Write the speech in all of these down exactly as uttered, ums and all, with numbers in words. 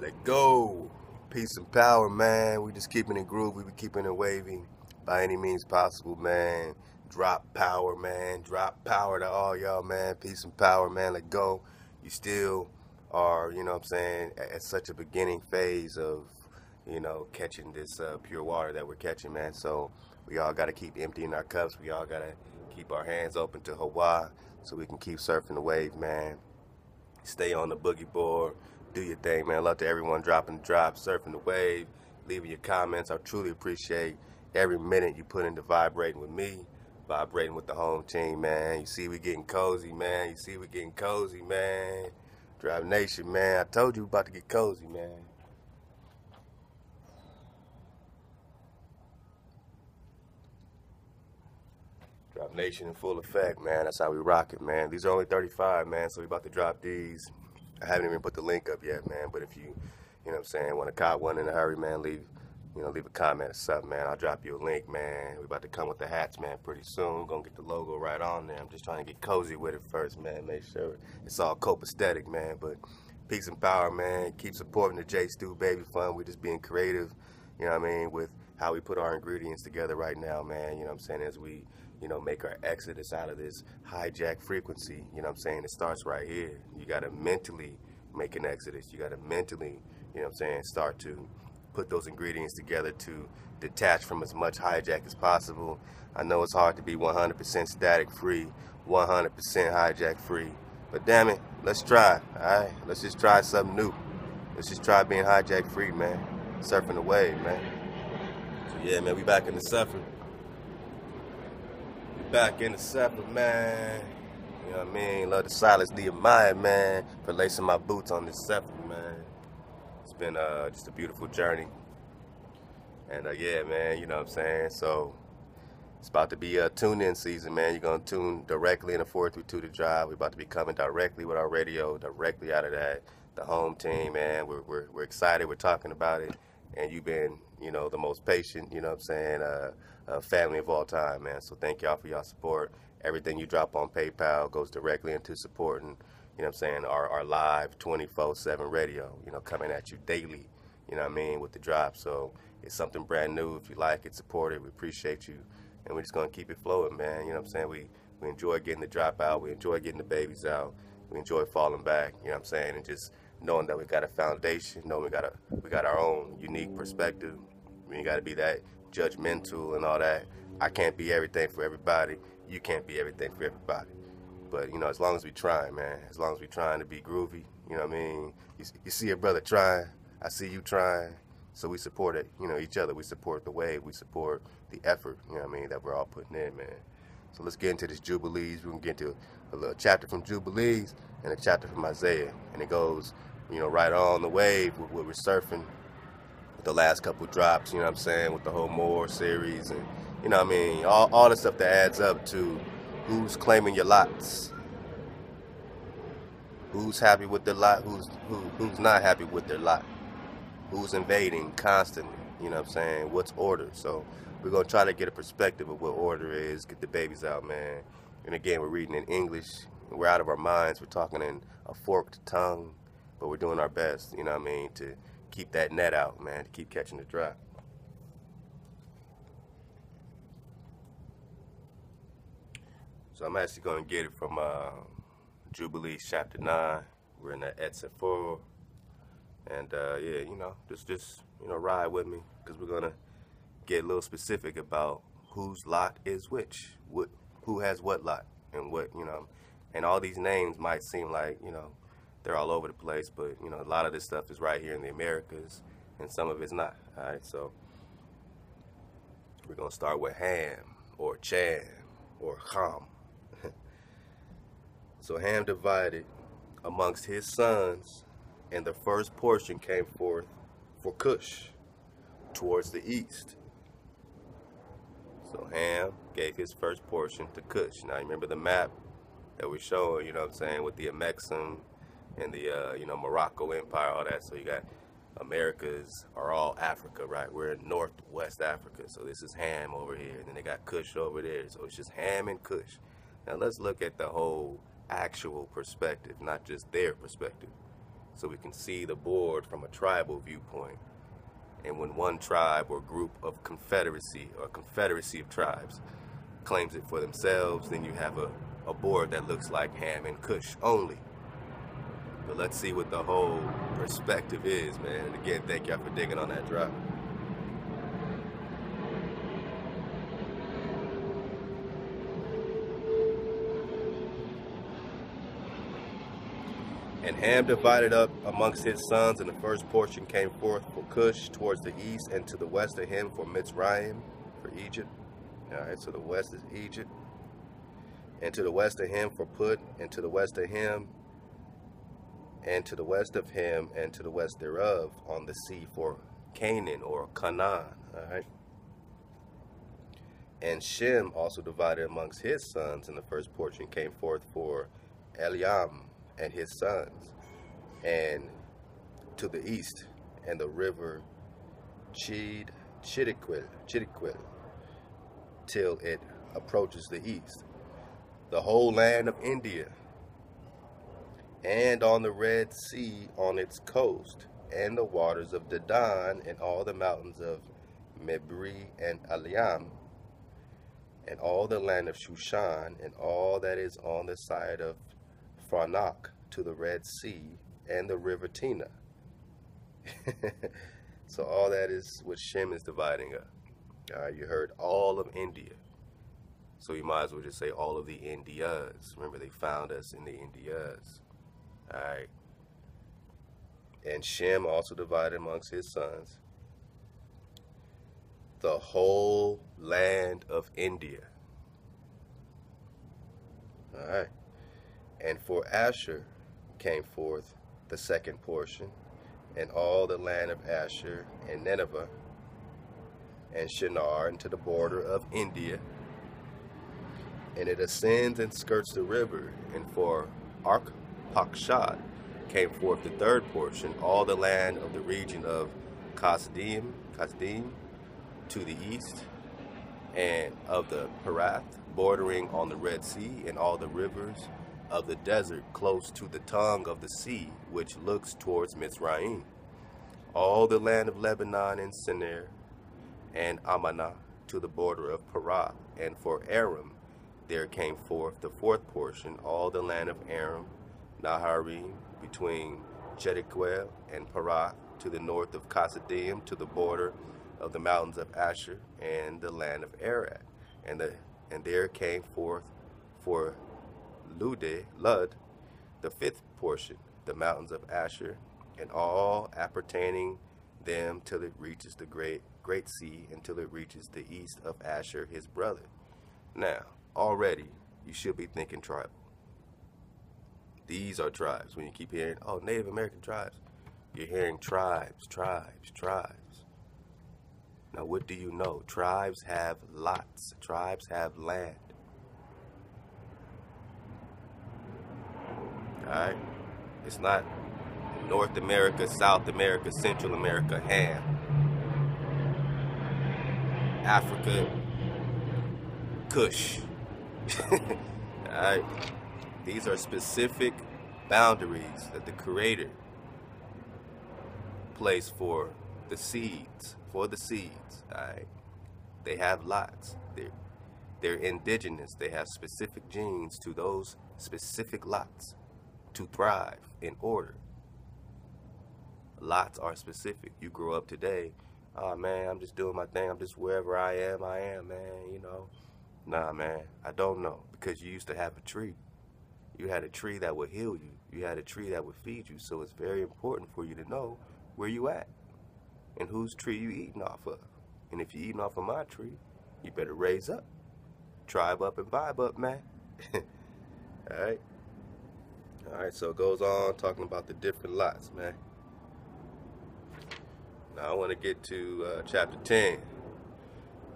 Let go. Peace and power, man. We just keeping it groove. We be keeping it wavy by any means possible, man. Drop power, man. Drop power to all y'all, man. Peace and power, man. Let go. You still are, you know what I'm saying, at such a beginning phase of, you know, catching this uh, pure water that we're catching, man. So we all got to keep emptying our cups. We all got to keep our hands open to Hawa so we can keep surfing the wave, man. Stay on the boogie board. Do your thing, man. Love to everyone dropping the drop, surfing the wave, leaving your comments. I truly appreciate every minute you put into vibrating with me, vibrating with the home team, man. You see we getting cozy, man. You see we getting cozy, man. Drop Nation, man. I told you we about to get cozy, man. Drop Nation in full effect, man. That's how we rock it, man. These are only thirty-five, man, so we about to drop these. I haven't even put the link up yet, man, but if you, you know what I'm saying, want to cop one in a hurry, man, leave, you know, leave a comment or something, man. I'll drop you a link, man. We about to come with the hats, man, pretty soon. Gonna get the logo right on there. I'm just trying to get cozy with it first, man. Make sure it's all copacetic, man, but peace and power, man. Keep supporting the J Stew Baby Fund. We're just being creative, you know what I mean, with how we put our ingredients together right now, man, you know what I'm saying, as we, you know, make our exodus out of this hijack frequency, you know what I'm saying? It starts right here. You got to mentally make an exodus. You got to mentally, you know what I'm saying, start to put those ingredients together to detach from as much hijack as possible. I know it's hard to be one hundred percent static free, one hundred percent hijack free, but damn it, let's try, all right? Let's just try something new. Let's just try being hijack free, man. Surfing the wave, man. So yeah, man, we back in the suffering. Back in the supper, man. You know what I mean? Love the silence, Nehemiah, man, for lacing my boots on this supper, man. It's been uh, just a beautiful journey. And uh, yeah, man, you know what I'm saying? So it's about to be uh, tune-in season, man. You're going to tune directly in the four three two The Drop. We're about to be coming directly with our radio, directly out of that. The home team, man. We're, we're, we're excited. We're talking about it. And you've been, you know, the most patient, you know what I'm saying, uh, uh, family of all time, man. So thank y'all for y'all support. Everything you drop on PayPal goes directly into supporting, you know what I'm saying, our, our live twenty-four seven radio, you know, coming at you daily, you know what I mean, with the drop. So it's something brand new. If you like it, support it. We appreciate you. And we're just going to keep it flowing, man. You know what I'm saying? We, we enjoy getting the drop out. We enjoy getting the babies out. We enjoy falling back, you know what I'm saying, and just knowing that we got a foundation, knowing we got a we got our own unique perspective. We ain't gotta be that judgmental and all that. I can't be everything for everybody. You can't be everything for everybody. But you know, as long as we trying, man, as long as we trying to be groovy, you know what I mean. You, you see your brother trying, I see you trying, so we support it. You know, each other. We support the wave. We support the effort. You know what I mean, that we're all putting in, man. So let's get into this Jubilees. We're gonna get into a little chapter from Jubilees and a chapter from Isaiah, and it goes, you know, right on the wave with what we're surfing with the last couple drops, you know what I'm saying, with the whole More series and, you know what I mean, all, all the stuff that adds up to who's claiming your lots, who's happy with their lot, who's who, who's not happy with their lot, who's invading constantly, you know what I'm saying, what's order. So we're going to try to get a perspective of what order is, get the babies out, man. And again, we're reading in English. We're out of our minds. We're talking in a forked tongue. But we're doing our best, you know what I mean, to keep that net out, man, to keep catching the drop. So I'm actually going to get it from uh, Jubilees chapter nine. We're in the Etzephor. And, uh, yeah, you know, just, just, you know, ride with me, because we're going to get a little specific about whose lot is which, what, who has what lot, and what, you know. And all these names might seem like, you know, they're all over the place, but you know, a lot of this stuff is right here in the Americas, and some of it's not. All right, so we're gonna start with Ham, or Cham, or Ham. So Ham divided amongst his sons, and the first portion came forth for Cush towards the east. So Ham gave his first portion to Cush. Now remember the map that we're showing, you know what I'm saying, with the Amexum and the, uh, you know, Morocco Empire, all that. So you got Americas are all Africa, right? We're in Northwest Africa. So this is Ham over here. And then they got Cush over there. So it's just Ham and Cush. Now let's look at the whole actual perspective, not just their perspective. so we can see the board from a tribal viewpoint. And when one tribe or group of confederacy or confederacy of tribes claims it for themselves, then you have a, a board that looks like Ham and Cush only. But let's see what the whole perspective is, man. And again, thank y'all for digging on that drop. And Ham divided up amongst his sons, and the first portion came forth for Cush towards the east, and to the west of him for Mitzrayim, for Egypt. All right, so the west is Egypt. And to the west of him for Put, and to the west of him, and to the west of him, and to the west thereof on the sea for Canaan or Canaan. All right. And Shem also divided amongst his sons, and the first portion came forth for Aliam and his sons, and to the east, and the river Chid, Chidiquit, Chidiquit, till it approaches the east, the whole land of India, and on the Red Sea on its coast, and the waters of Dadan, and all the mountains of Mebri and Aliam, and all the land of Shushan, and all that is on the side of Enoch, to the Red Sea and the river Tina. So all that is what Shem is dividing up. All right, you heard all of India, so you might as well just say all of the Indias. Remember, they found us in the Indias. All right. And Shem also divided amongst his sons the whole land of India. All right. And for Asher came forth the second portion, and all the land of Asher, and Nineveh, and Shinar, into the border of India. And it ascends and skirts the river. And for Arpachshad came forth the third portion, all the land of the region of Kasdim, Kasdim to the east, and of the Parath, bordering on the Red Sea, and all the rivers of the desert close to the tongue of the sea, which looks towards Mitzrayim, all the land of Lebanon and Shinar and Amana to the border of Parath. And for Aram there came forth the fourth portion, all the land of Aram, Naharim, between Chidiquel and Parath, to the north of Kasdim, to the border of the mountains of Asher and the land of Arad. And the and there came forth for Lude, Lud, the fifth portion, the mountains of Asher, and all appertaining them till it reaches the great great sea, until it reaches the east of Asher his brother. Now, already you should be thinking tribal. These are tribes. When you keep hearing, oh, Native American tribes, you're hearing tribes, tribes, tribes. Now, what do you know? Tribes have lots. Tribes have land. Alright? It's not North America, South America, Central America, Ham. Africa, Cush. Alright? These are specific boundaries that the Creator placed for the seeds. For the seeds. Alright? They have lots. They're, they're indigenous. They have specific genes to those specific lots to thrive in order. Lots are specific. You grow up today, oh man, I'm just doing my thing, I'm just wherever I am, I am, man, you know. Nah, man, I don't know, because you used to have a tree. You had a tree that would heal you. You had a tree that would feed you. So it's very important for you to know where you at and whose tree you eating off of. And if you eating off of my tree, you better raise up. Tribe up and vibe up, man. All right. Alright, so it goes on talking about the different lots, man. Now I want to get to uh, chapter ten.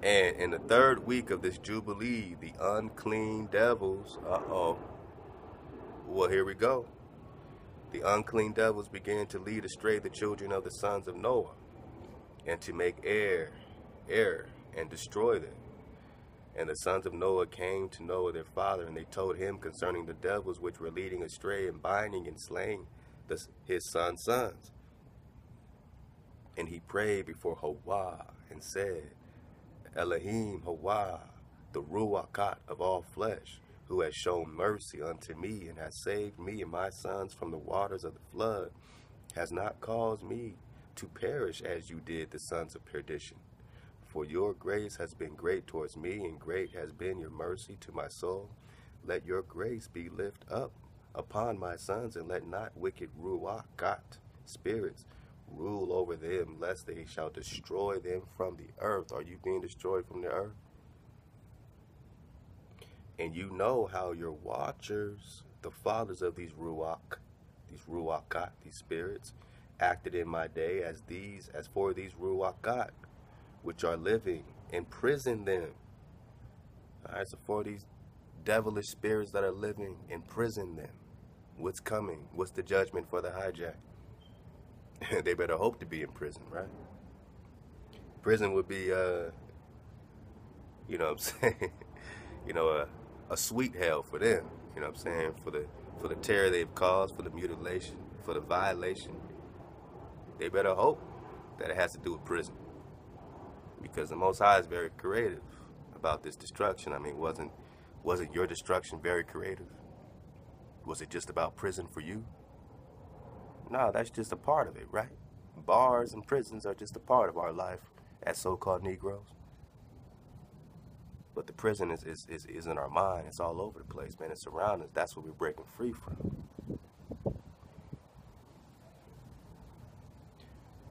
And in the third week of this Jubilee, the unclean devils, uh-oh, well, here we go. The unclean devils began to lead astray the children of the sons of Noah, and to make error, error, and destroy them. And the sons of Noah came to Noah their father, and they told him concerning the devils which were leading astray and binding and slaying the, his son's sons. And he prayed before Hawa and said, Elohim Hawa, the Ruachot of all flesh, who has shown mercy unto me and has saved me and my sons from the waters of the flood, has not caused me to perish as you did the sons of perdition. For your grace has been great towards me, and great has been your mercy to my soul. Let your grace be lift up upon my sons, and let not wicked Ruachot spirits rule over them, lest they shall destroy them from the earth. Are you being destroyed from the earth? And you know how your watchers, the fathers of these Ruach, these Ruachot, these spirits, acted in my day as these, as for these Ruachot, which are living, imprison them. All right, so for these devilish spirits that are living, imprison them. What's coming? What's the judgment for the hijack? They better hope to be in prison, right? Prison would be, uh, you know what I'm saying, you know, a, a sweet hell for them, you know what I'm saying, for the, for the terror they've caused, for the mutilation, for the violation. They better hope that it has to do with prison, because the Most High is very creative about this destruction. I mean, wasn't, wasn't your destruction very creative? Was it just about prison for you? No, that's just a part of it, right? Bars and prisons are just a part of our life as so-called Negroes. But the prison is, is, is, is in our mind. It's all over the place, man. It's around us. That's what we're breaking free from.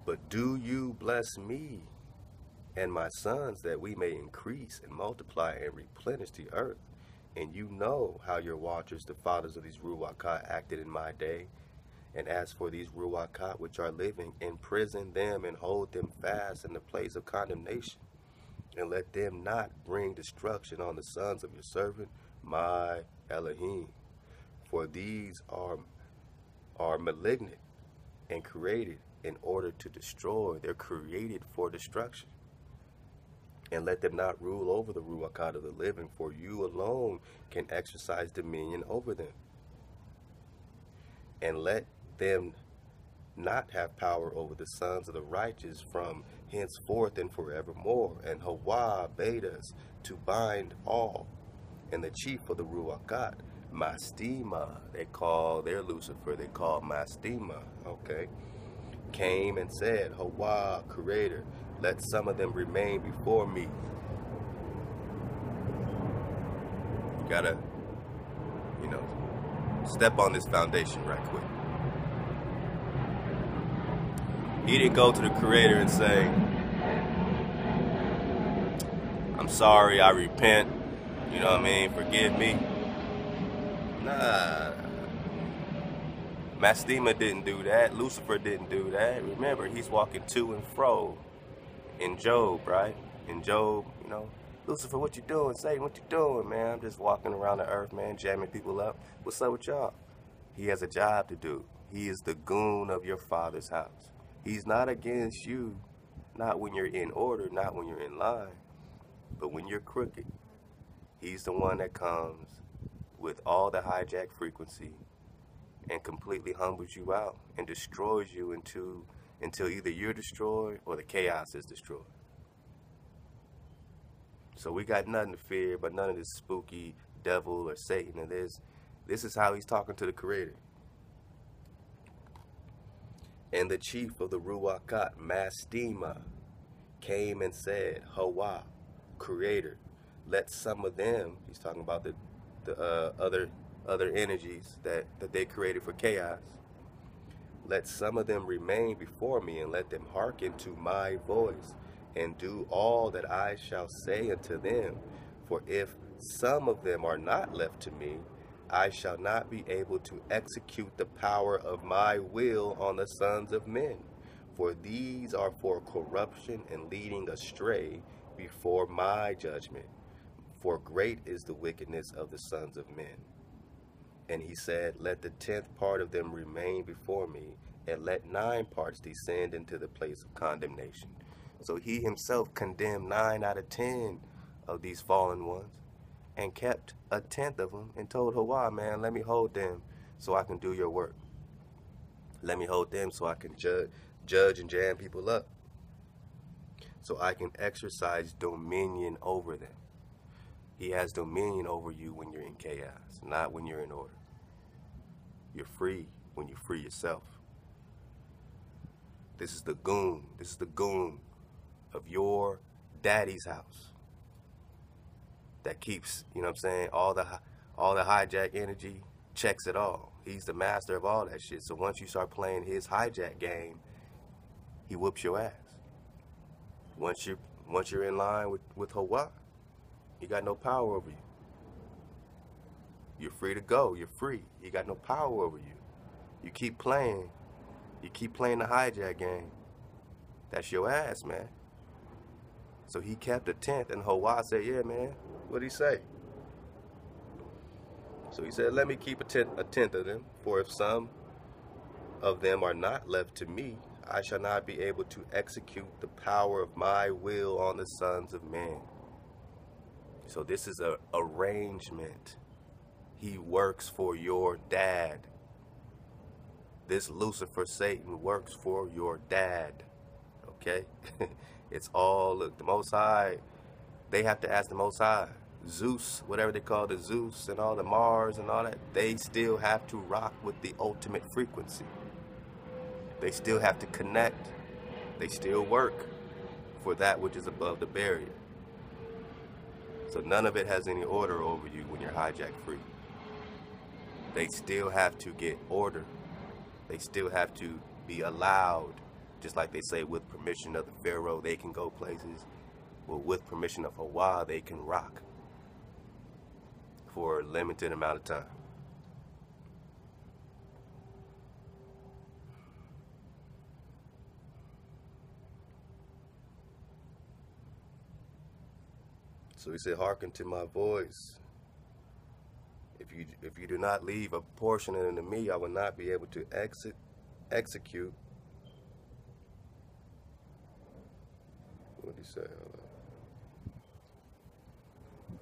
But do you bless me and my sons, that we may increase and multiply and replenish the earth? And you know how your watchers, the fathers of these Ruachot, acted in my day. And as for these Ruachot which are living, imprison them and hold them fast in the place of condemnation. And let them not bring destruction on the sons of your servant, my Elohim. For these are, are malignant and created in order to destroy. They're created for destruction. And let them not rule over the Ruachot of the living, for you alone can exercise dominion over them. And let them not have power over the sons of the righteous from henceforth and forevermore. And Hawa bade us to bind all. And the chief of the Ruachot, Mastema, they call their Lucifer, they call Mastema, okay, came and said, Hawa, creator, let some of them remain before me. You gotta, you know, step on this foundation right quick. He didn't go to the creator and say, I'm sorry, I repent, you know what I mean, forgive me. Nah. Mastema didn't do that. Lucifer didn't do that. Remember, he's walking to and fro in Job, right? In Job, you know, Lucifer, what you doing? Satan, what you doing, man? I'm just walking around the earth, man, jamming people up. What's up with y'all? He has a job to do. He is the goon of your father's house. He's not against you, not when you're in order, not when you're in line, but when you're crooked. He's the one that comes with all the hijack frequency and completely humbles you out and destroys you into, until either you're destroyed or the chaos is destroyed. So we got nothing to fear, but none of this spooky devil or Satan or this. This is how he's talking to the creator. And the chief of the Ruachot, Mastema, came and said, Hawa, creator, let some of them, he's talking about the, the uh, other, other energies that, that they created for chaos, let some of them remain before me, and let them hearken to my voice, and do all that I shall say unto them. For if some of them are not left to me, I shall not be able to execute the power of my will on the sons of men. For these are for corruption and leading astray before my judgment. For great is the wickedness of the sons of men. And he said, let the tenth part of them remain before me, and let nine parts descend into the place of condemnation. So he himself condemned nine out of ten of these fallen ones, and kept a tenth of them, and told Hawa, man, let me hold them so I can do your work. Let me hold them so I can judge, judge and jam people up. So I can exercise dominion over them. He has dominion over you when you're in chaos, not when you're in order. You're free when you free yourself. This is the goon. This is the goon of your daddy's house. That keeps, you know what I'm saying, all the all the hijack energy, checks it all. He's the master of all that shit. So once you start playing his hijack game, he whoops your ass. Once you once you're in line with with Hawa, he got no power over you. You're free to go. You're free. He got no power over you. You keep playing. You keep playing the hijack game. That's your ass, man. So he kept the tenth, and Hawa said, "Yeah, man." What'd he say? So he said, "Let me keep a tenth, a tenth of them, for if some of them are not left to me, I shall not be able to execute the power of my will on the sons of men." So this is an arrangement. He works for your dad. This Lucifer, Satan, works for your dad. Okay? It's all, look, the Most High, they have to ask the Most High. Zeus, whatever they call the Zeus and all the Mars and all that, they still have to rock with the ultimate frequency. They still have to connect. They still work for that which is above the barrier. So none of it has any order over you when you're hijack free. They still have to get order. They still have to be allowed, just like they say, with permission of the Pharaoh, they can go places. Well, with permission of Hawa, they can rock for a limited amount of time. So he said, "Hearken to my voice. If you if you do not leave a portion unto me, I will not be able to exit, execute." What did he say? Hold on.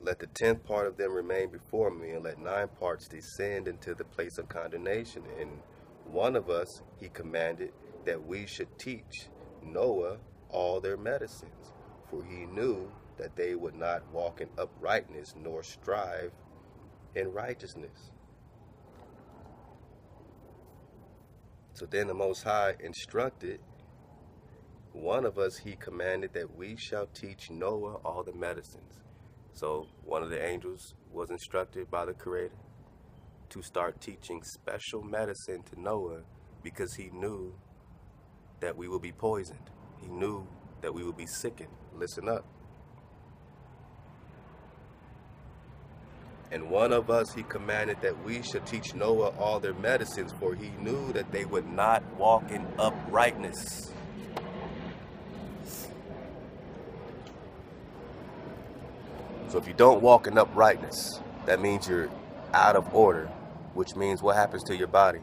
"Let the tenth part of them remain before me, and let nine parts descend into the place of condemnation. And one of us he commanded that we should teach Noah all their medicines, for he knew that they would not walk in uprightness nor strive in righteousness." So then the Most High instructed, one of us he commanded that we shall teach Noah all the medicines. So one of the angels was instructed by the Creator to start teaching special medicine to Noah, because he knew that we will be poisoned. He knew that we will be sickened. Listen up. "And one of us he commanded that we should teach Noah all their medicines, for he knew that they would not walk in uprightness." So if you don't walk in uprightness, that means you're out of order, which means what happens to your body?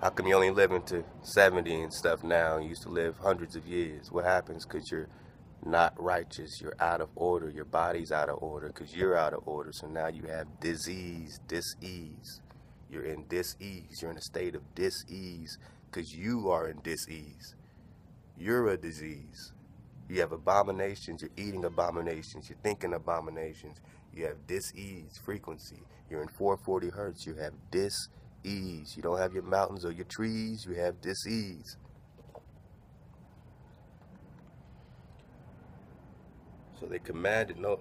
How come you only living to seventy and stuff now? You used to live hundreds of years. What happens? Because you're not righteous. You're out of order. Your body's out of order because you're out of order. So now you have disease, dis-ease. You're in dis-ease. You're in a state of dis-ease because you are in dis-ease. You're a disease. You have abominations. You're eating abominations. You're thinking abominations. You have dis-ease frequency. You're in four forty hertz. You have dis-ease. You don't have your mountains or your trees. You have dis-ease. So they commanded Noah,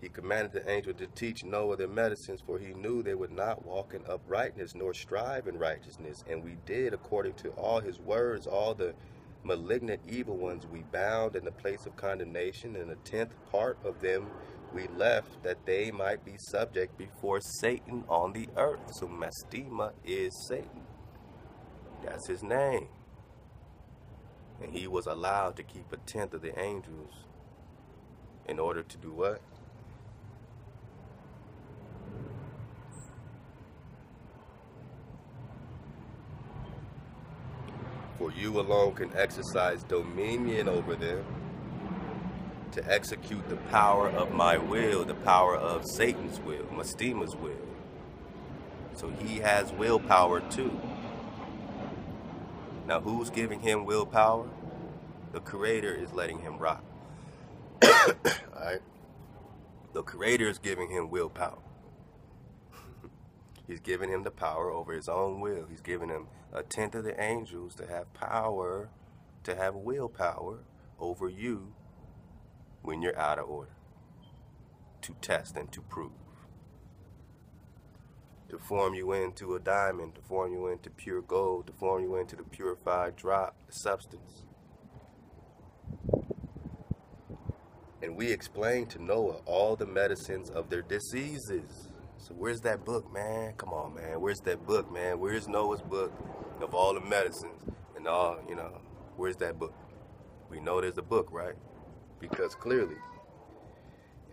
he commanded the angel to teach Noah their medicines, for he knew they would not walk in uprightness nor strive in righteousness. And we did according to all his words. All the malignant evil ones we bound in the place of condemnation, and a tenth part of them we left, that they might be subject before Satan on the earth. So Mastema is Satan. That's his name. And he was allowed to keep a tenth of the angels in order to do what? "For you alone can exercise dominion over them, to execute the power of my will," the power of Satan's will, Mastema's will. So he has willpower too. Now who's giving him willpower? The Creator is letting him rock. Alright? The Creator is giving him willpower. He's giving him the power over his own will. He's giving him a tenth of the angels to have power, to have willpower over you when you're out of order. To test and to prove. To form you into a diamond, to form you into pure gold, to form you into the purified drop, the substance. And we explained to Noah all the medicines of their diseases. So where's that book, man? Come on, man. Where's that book, man? Where's Noah's book of all the medicines and all, you know, where's that book? We know there's a book, right? Because clearly.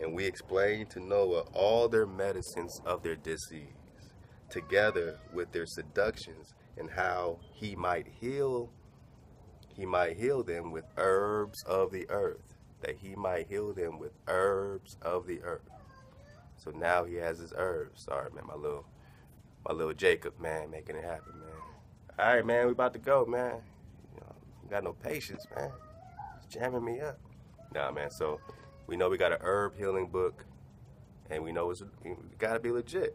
And we explained to Noah all their medicines of their disease, together with their seductions, and how he might heal, he might heal them with herbs of the earth. That he might heal them with herbs of the earth. So now he has his herbs. Sorry, man, my little, my little Jacob, man, making it happen, man. All right, man, we about to go, man. You know, we got no patience, man. It's jamming me up. Nah, man. So we know we got an herb healing book, and we know it's we gotta be legit.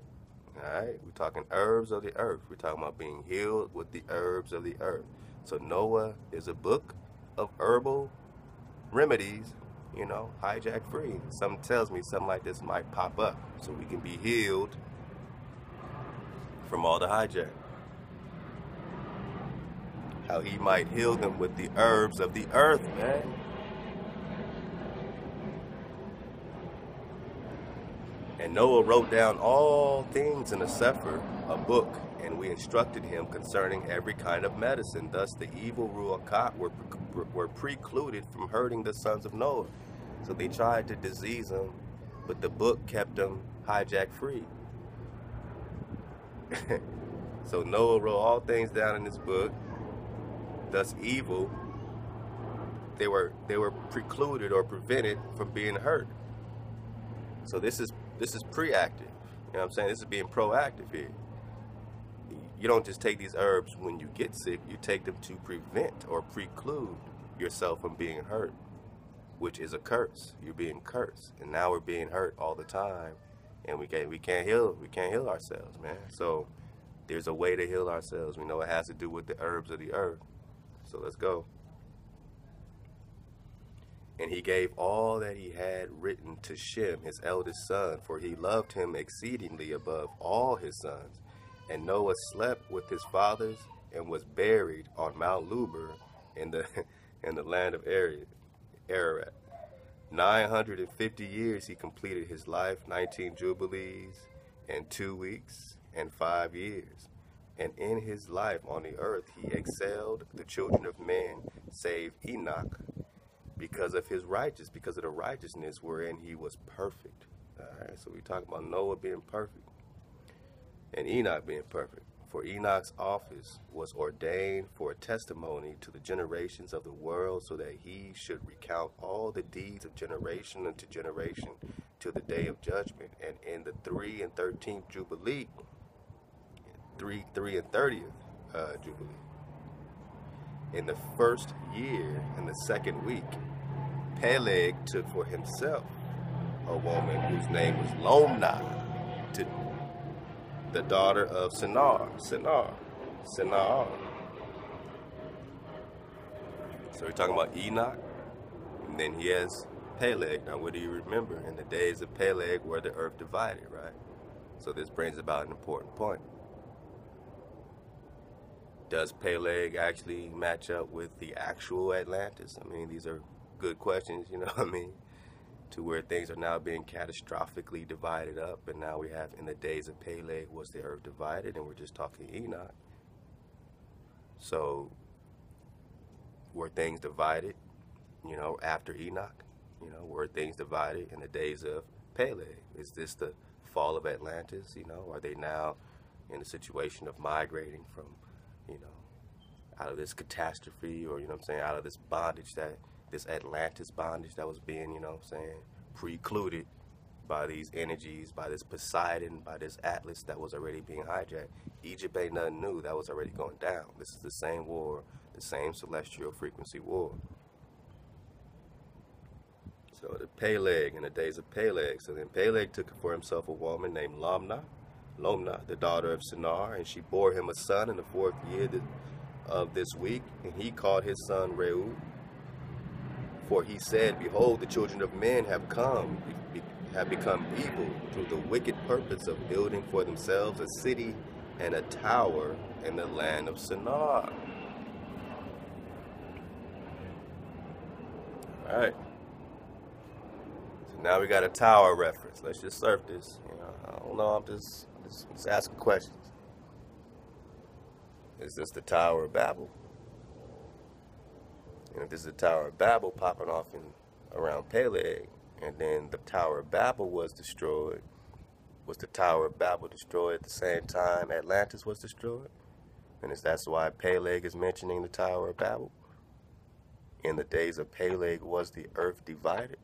All right, we're talking herbs of the earth. We're talking about being healed with the herbs of the earth. So Noah is a book of herbal remedies. You know, hijack free. Something tells me something like this might pop up, so we can be healed from all the hijack. How he might heal them with the herbs of the earth, man. And Noah wrote down all things in a sefer, a book, and we instructed him concerning every kind of medicine. Thus the evil Ruachot were were precluded from hurting the sons of Noah. So they tried to disease them, but the book kept them hijack free. So Noah wrote all things down in this book. Thus evil, they were they were precluded or prevented from being hurt. So this is this is preactive. You know what I'm saying? This is being proactive here. You don't just take these herbs when you get sick, you take them to prevent or preclude yourself from being hurt, which is a curse. You're being cursed, and now we're being hurt all the time, and we can't, we can't heal, we can't heal ourselves, man. So there's a way to heal ourselves. We know it has to do with the herbs of the earth. So let's go. And he gave all that he had written to Shem, his eldest son, for he loved him exceedingly above all his sons. And Noah slept with his fathers and was buried on Mount Luber in the in the land of Ararat. nine hundred fifty years he completed his life, nineteen jubilees and two weeks and five years. And in his life on the earth he excelled the children of men, save Enoch, because of his righteousness, because of the righteousness wherein he was perfect. All right, so we talk about Noah being perfect. And Enoch being perfect, for Enoch's office was ordained for a testimony to the generations of the world, so that he should recount all the deeds of generation unto generation till the day of judgment. And in the three and thirteenth jubilee, three three and thirtieth uh, jubilee, in the first year and the second week, Peleg took for himself a woman whose name was Lomna, to the daughter of Shinar, Shinar, Shinar. So we're talking about Enoch, and then he has Peleg. Now what do you remember? In the days of Peleg were the earth divided, right? So this brings about an important point. Does Peleg actually match up with the actual Atlantis? I mean, these are good questions, you know what I mean? To where things are now being catastrophically divided up, and now we have in the days of Peleg was the earth divided, and we're just talking Enoch. So were things divided, you know, after Enoch? You know, were things divided in the days of Peleg? Is this the fall of Atlantis? You know, are they now in a situation of migrating from, you know, out of this catastrophe, or, you know what I'm saying, out of this bondage that, this Atlantis bondage that was being, you know what I'm saying, precluded by these energies, by this Poseidon, by this Atlas that was already being hijacked. Egypt ain't nothing new. That was already going down. This is the same war, the same celestial frequency war. So the Peleg, in the days of Peleg. So then Peleg took for himself a woman named Lomna, Lomna, the daughter of Shinar, and she bore him a son in the fourth year of this week, and he called his son Reu. For he said, behold, the children of men have come, be, have become evil through the wicked purpose of building for themselves a city and a tower in the land of Shinar. All right. So now we got a tower reference. Let's just surf this. You know, I don't know. I'm just, just, just asking questions. Is this the Tower of Babel? And if this is the Tower of Babel popping off in around Peleg, and then the Tower of Babel was destroyed, was the Tower of Babel destroyed at the same time Atlantis was destroyed? And is that's why Peleg is mentioning the Tower of Babel? In the days of Peleg, was the earth divided?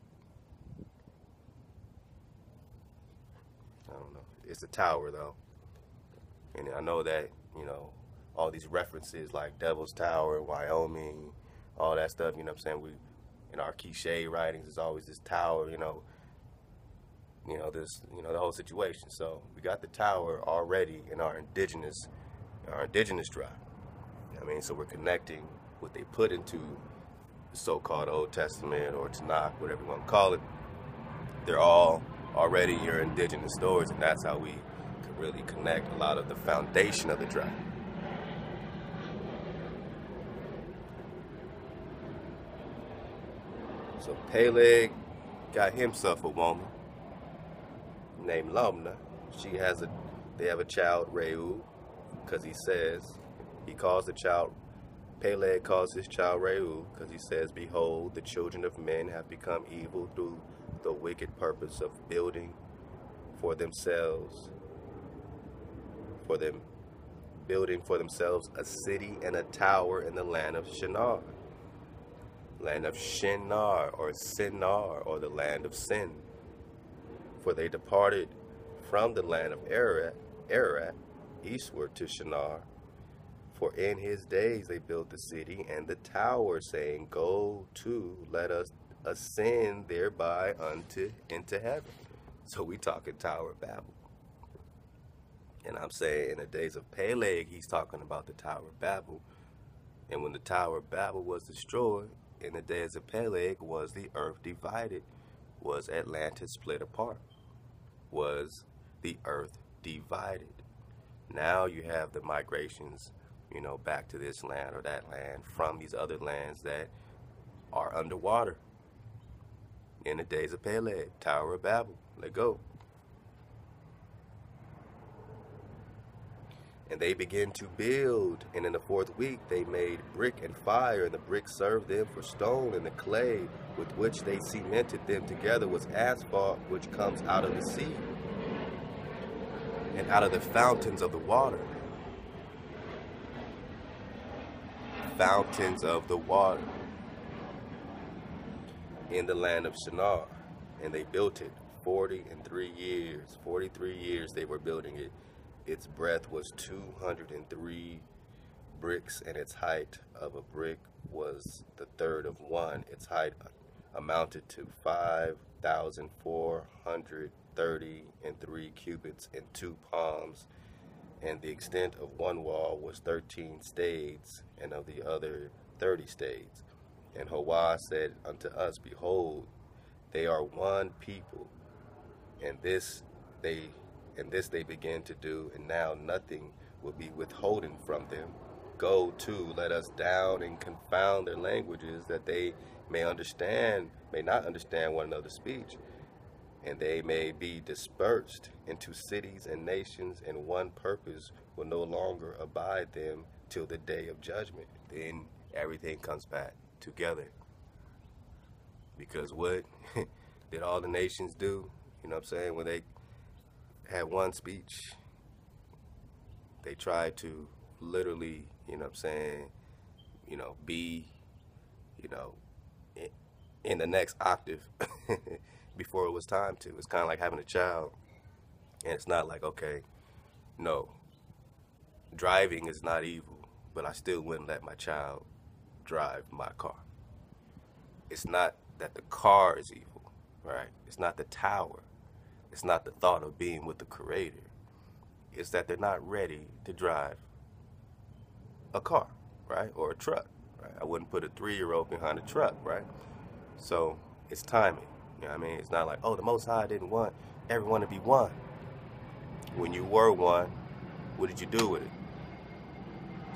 I don't know. It's a tower, though. And I know that, you know, all these references like Devil's Tower, Wyoming, all that stuff, you know what I'm saying? We, in our cliche writings, it's always this tower, you know, you know, this, you know, the whole situation. So we got the tower already in our indigenous, our indigenous tribe. I mean, so we're connecting what they put into the so-called Old Testament or Tanakh, whatever you want to call it. They're all already your indigenous stories, and that's how we can really connect a lot of the foundation of the tribe. So Peleg got himself a woman named Lomna. She has a, they have a child, Reu, because he says, he calls the child, Peleg calls his child Reu, because he says, behold, the children of men have become evil through the wicked purpose of building for themselves, for them, building for themselves a city and a tower in the land of Shinar. Land of Shinar or Sinar, or the land of sin. For they departed from the land of Ararat, Ararat eastward to Shinar. For in his days they built the city and the tower, saying, go to, let us ascend thereby unto into heaven. So we talking Tower of Babel. And I'm saying in the days of Peleg, he's talking about the Tower of Babel. And when the Tower of Babel was destroyed, in the days of Peleg, was the earth divided? Was Atlantis split apart? Was the earth divided? Now you have the migrations, you know, back to this land or that land from these other lands that are underwater. In the days of Peleg, Tower of Babel, let go. And they began to build, and in the fourth week they made brick and fire, and the brick served them for stone, and the clay with which they cemented them together was asphalt, which comes out of the sea, and out of the fountains of the water. Fountains of the water. In the land of Shinar, and they built it forty and three years. Forty-three years they were building it. Its breadth was two hundred and three bricks, and its height of a brick was the third of one. Its height amounted to five thousand four hundred thirty and three cubits and two palms, and the extent of one wall was thirteen stades, and of the other thirty stades. And Hawa said unto us, behold, they are one people, and this they And this they began to do, and now nothing will be withholden from them. Go to, let us down and confound their languages, that they may understand, may not understand one another's speech, and they may be dispersed into cities and nations, and one purpose will no longer abide them till the day of judgment. Then everything comes back together. Because what did all the nations do? You know what I'm saying? When they had one speech, they tried to literally, you know what I'm saying, you know, be, you know, in the next octave, before it was time to. It's kind of like having a child, and it's not like, okay, no, driving is not evil, but I still wouldn't let my child drive my car. It's not that the car is evil, right? It's not the tower. It's not the thought of being with the Creator. It's that they're not ready to drive a car, right? Or a truck, right? I wouldn't put a three-year-old behind a truck, right? So it's timing, you know what I mean? It's not like, oh, the Most High didn't want everyone to be one. When you were one, what did you do with it?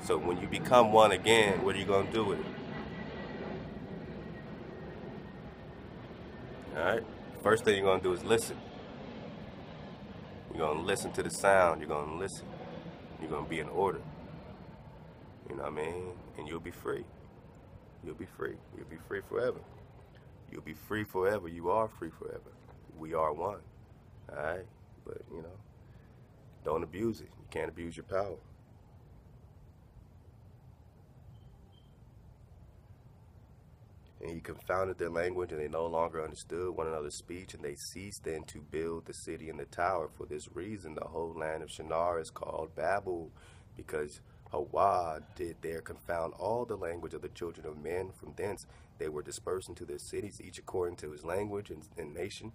So when you become one again, what are you going to do with it? All right? First thing you're going to do is listen. You're going to listen to the sound. You're going to listen. You're going to be in order. You know what I mean? And you'll be free. You'll be free. You'll be free forever. You'll be free forever. You are free forever. We are one. All right? But, you know, don't abuse it. You can't abuse your power. And he confounded their language, and they no longer understood one another's speech, and they ceased then to build the city and the tower. For this reason, the whole land of Shinar is called Babel, because Hawa did there confound all the language of the children of men. From thence they were dispersed into their cities, each according to his language and, and nation.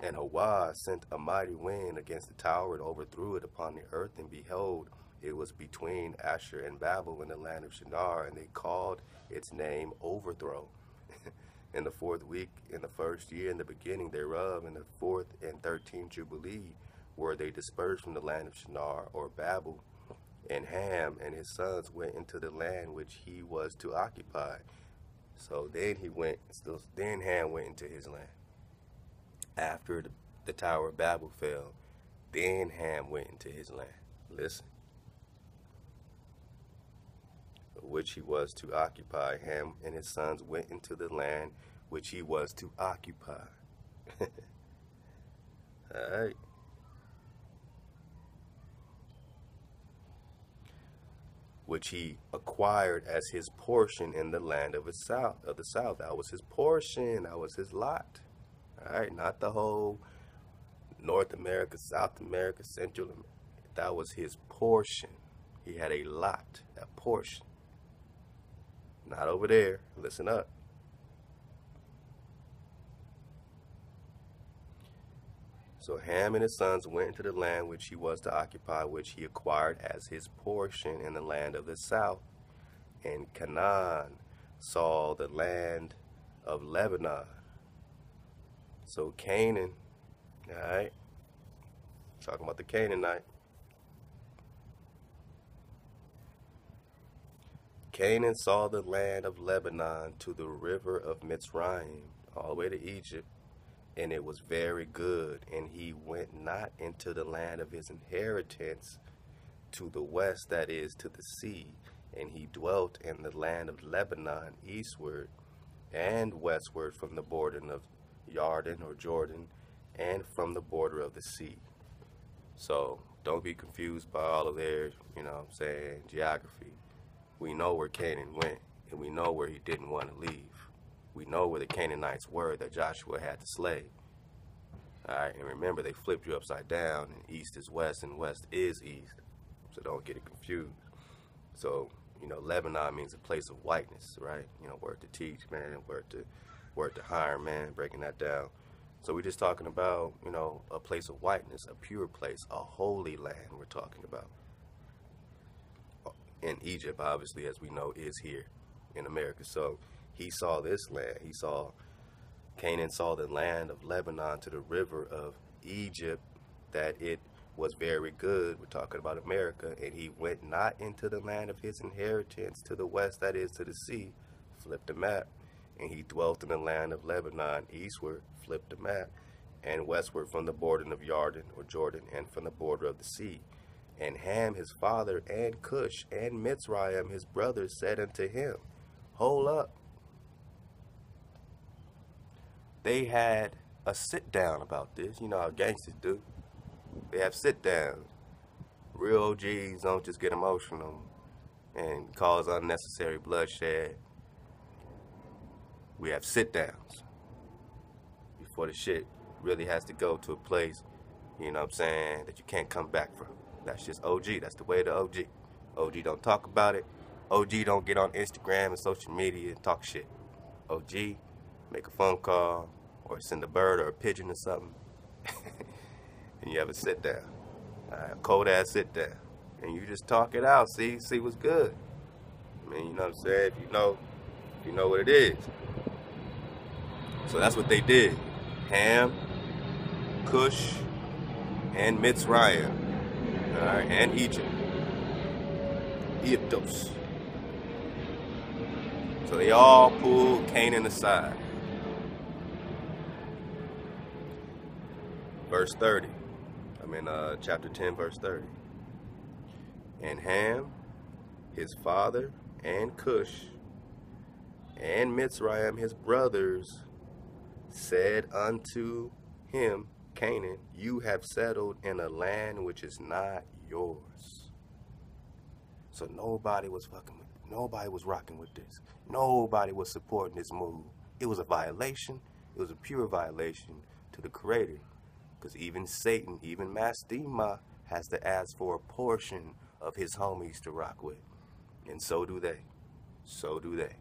And Hawa sent a mighty wind against the tower, and overthrew it upon the earth. And behold, it was between Asher and Babel in the land of Shinar, and they called its name Overthrow. In the fourth week, in the first year, in the beginning thereof, in the fourth and thirteenth Jubilee, were they dispersed from the land of Shinar, or Babel. And Ham and his sons went into the land which he was to occupy. So then he went, still, then Ham went into his land. After the, the Tower of Babel fell, then Ham went into his land. Listen. Which he was to occupy. Ham and his sons went into the land which he was to occupy. All right. Which he acquired as his portion in the land of his south of the south. That was his portion. That was his lot. All right, not the whole North America, South America, Central America. That was his portion. He had a lot, a portion. Not over there. Listen up. So Ham and his sons went into the land which he was to occupy, which he acquired as his portion in the land of the south. And Canaan saw the land of Lebanon. So Canaan, all right, talking about the Canaanite. Canaan saw the land of Lebanon to the river of Mitzrayim, all the way to Egypt, and it was very good. And he went not into the land of his inheritance to the west, that is, to the sea. And he dwelt in the land of Lebanon eastward and westward from the border of Yarden or Jordan and from the border of the sea. So don't be confused by all of their, you know what I'm saying, geography. We know where Canaan went, and we know where he didn't want to leave. We know where the Canaanites were that Joshua had to slay. All right, and remember, they flipped you upside down, and east is west, and west is east. So don't get it confused. So, you know, Lebanon means a place of whiteness, right? You know, word to teach, man, word to, word to hire, man, breaking that down. So we're just talking about, you know, a place of whiteness, a pure place, a holy land we're talking about. In Egypt, obviously, as we know, is here in America. So he saw this land. He saw, Canaan saw the land of Lebanon to the river of Egypt, that it was very good. We're talking about America. And he went not into the land of his inheritance to the west, that is, to the sea. Flip the map. And he dwelt in the land of Lebanon eastward. Flip the map. And westward from the border of Yarden or Jordan and from the border of the sea. And Ham his father, and Cush, and Mitzrayim his brother, said unto him, hold up. They had a sit down about this. You know how gangsters do. They have sit downs. Real O Gs don't just get emotional and cause unnecessary bloodshed. We have sit downs. for the shit really has to go to a place, you know what I'm saying, that you can't come back from. That's just O G. That's the way of the O G. O G don't talk about it. O G don't get on Instagram and social media and talk shit. O G, make a phone call or send a bird or a pigeon or something. And you have a sit down. Uh, cold ass sit down. And you just talk it out. See, see what's good. I mean, you know what I'm saying? If you know, if you know what it is. So that's what they did. Ham, Cush, and Mitzrayim, all right, and Egypt, Egyptos. So they all pulled Canaan aside. Verse thirty, I mean uh, chapter ten, verse thirty. And Ham, his father, and Cush, and Mitzrayim, his brothers, said unto him, Canaan, you have settled in a land which is not yours. So nobody was fucking with it. Nobody was rocking with this. Nobody was supporting this move. It was a violation. It was a pure violation to the Creator. Because even Satan, even Mastema, has to ask for a portion of his homies to rock with. And so do they. So do they.